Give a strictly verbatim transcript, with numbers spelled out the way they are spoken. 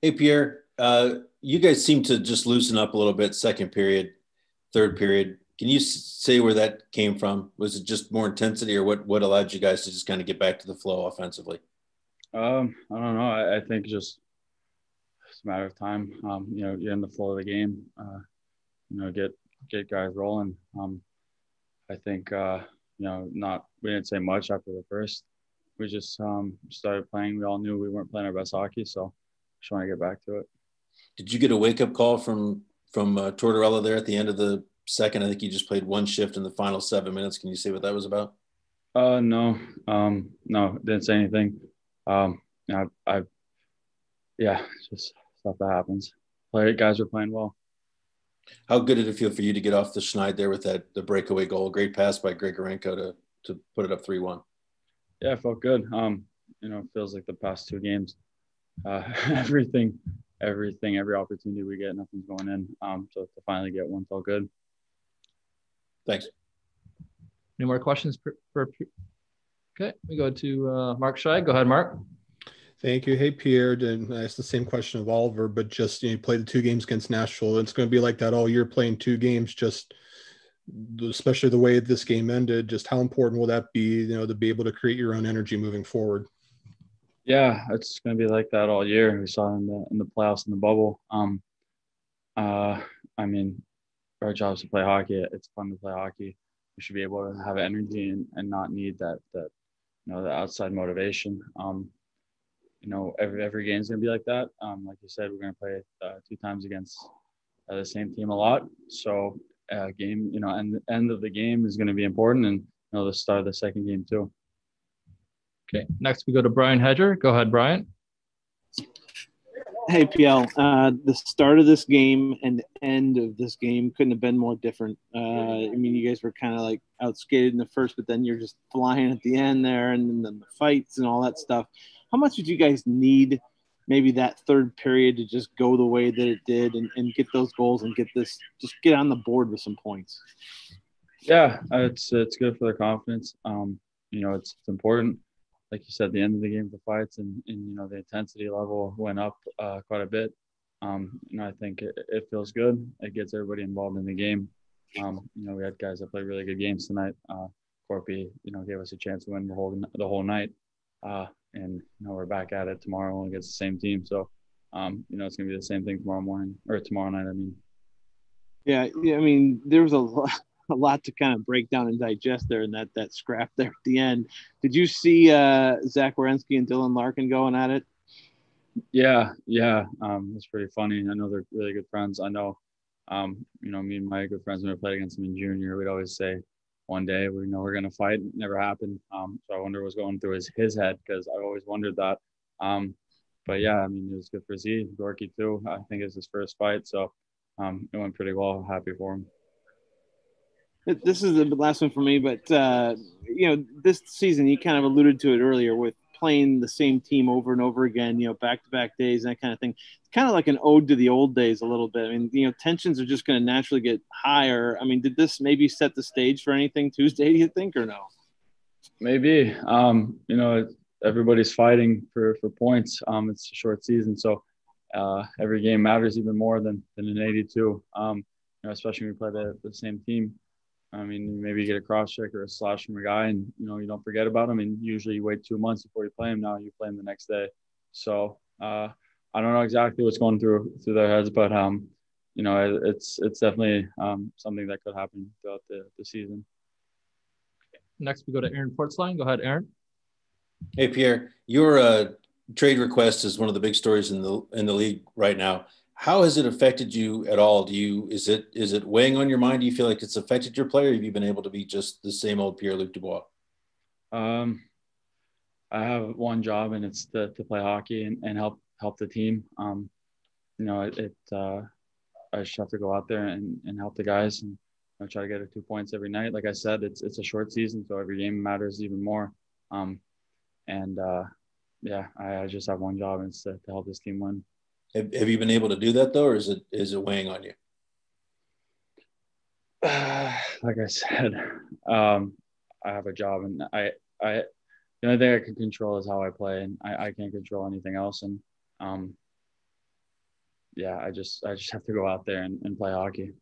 Hey, Pierre, uh, you guys seem to just loosen up a little bit, second period, third period. Can you say where that came from? Was it just more intensity, or what, what allowed you guys to just kind of get back to the flow offensively? Um, I don't know. I, I think just it's a matter of time. Um, you know, you're in the flow of the game, uh, you know, get, get guys rolling. Um, I think, uh, you know, not, we didn't say much after the first. We just um, started playing. We all knew we weren't playing our best hockey, so just want to get back to it. Did you get a wake-up call from from uh, Tortorella there at the end of the second? I think you just played one shift in the final seven minutes. Can you say what that was about? Uh, no, um, no, didn't say anything. Um, I, I, yeah, just stuff that happens. Play, guys were playing well. How good did it feel for you to get off the schneid there with that the breakaway goal? Great pass by Greg Orenko to to put it up three one. Yeah, it felt good. Um, you know, it feels like the past two games, uh, everything, everything, every opportunity we get, nothing's going in. Um, so to finally get one felt good. Thanks. Any more questions? Per, per, okay, we go to uh, Mark Schaye. Go ahead, Mark. Thank you. Hey, Pierre, and I asked the same question of Oliver, but just, you know, you played the two games against Nashville. It's going to be like that all year, playing two games, just especially the way this game ended. Just how important will that be, you know, to be able to create your own energy moving forward? Yeah, it's going to be like that all year. We saw in the in the playoffs, in the bubble. Um, uh, I mean, our job is to play hockey. It's fun to play hockey. We should be able to have energy and, and not need that, that, you know, the outside motivation. Um, You know, every every game is going to be like that. Um, like you said, we're going to play uh, two times against uh, the same team a lot. So, uh, game, you know, and the end of the game is going to be important, and, you know, the start of the second game too. Okay, next we go to Brian Hedger. Go ahead, Brian. Hey, P L. Uh, the start of this game and the end of this game couldn't have been more different. Uh, I mean, you guys were kind of like outskated in the first, but then you're just flying at the end there, and then the fights and all that stuff. How much did you guys need maybe that third period to just go the way that it did and, and get those goals and get this, just get on the board with some points? Yeah, it's it's good for their confidence. Um, you know, it's, it's important. Like you said, the end of the game, the fights and, and you know, the intensity level went up uh, quite a bit. Um, you know, I think it, it feels good. It gets everybody involved in the game. Um, you know, we had guys that played really good games tonight. Uh, Corpy, you know, gave us a chance to win the whole, the whole night. Uh, and you know, we're back at it tomorrow against the same team. So, um, you know, it's going to be the same thing tomorrow morning or tomorrow night. I mean, yeah, yeah. I mean, there was a lot, a lot to kind of break down and digest there, and that that scrap there at the end. Did you see uh, Zach Werenski and Dylan Larkin going at it? Yeah, yeah. Um, it's pretty funny. I know they're really good friends. I know, um, you know, me and my good friends when we played against them in junior, we'd always say, one day we know we're going to fight. It never happened. Um, so I wonder what's going through his, his head, because I've always wondered that. Um, but, yeah, I mean, it was good for Z. Gorky, too. I think it's his first fight. So um, it went pretty well. Happy for him. This is the last one for me. But, uh, you know, this season, you kind of alluded to it earlier with playing the same team over and over again, you know, back-to-back days and that kind of thing. It's kind of like an ode to the old days a little bit. I mean, you know, tensions are just going to naturally get higher. I mean, did this maybe set the stage for anything Tuesday, do you think, or no? Maybe. Um, you know, everybody's fighting for, for points. Um, it's a short season, so uh, every game matters even more than, than an eighty-two, um, you know, especially when we play the, the same team. I mean, maybe you get a cross-check or a slash from a guy and, you know, you don't forget about him. And usually you wait two months before you play him. Now you play him the next day. So uh, I don't know exactly what's going through through their heads, but, um, you know, it, it's it's definitely um, something that could happen throughout the, the season. Next, we go to Aaron Portsline. Go ahead, Aaron. Hey, Pierre, your uh, trade request is one of the big stories in the in the league right now. How has it affected you at all? Do you, is it, is it weighing on your mind? Do you feel like it's affected your play, or have you been able to be just the same old Pierre-Luc Dubois? Um, I have one job, and it's to, to play hockey and, and help, help the team. Um, you know, it, it uh, I just have to go out there and, and help the guys, and I try to get it two points every night. Like I said, it's, it's a short season, so every game matters even more. Um, and uh, yeah, I, I just have one job, and it's to, to help this team win. Have, have you been able to do that, though, or is it is it weighing on you? Uh, like I said, um, I have a job, and I, I the only thing I can control is how I play, and I, I can't control anything else. And um, yeah, I just I just have to go out there and, and play hockey.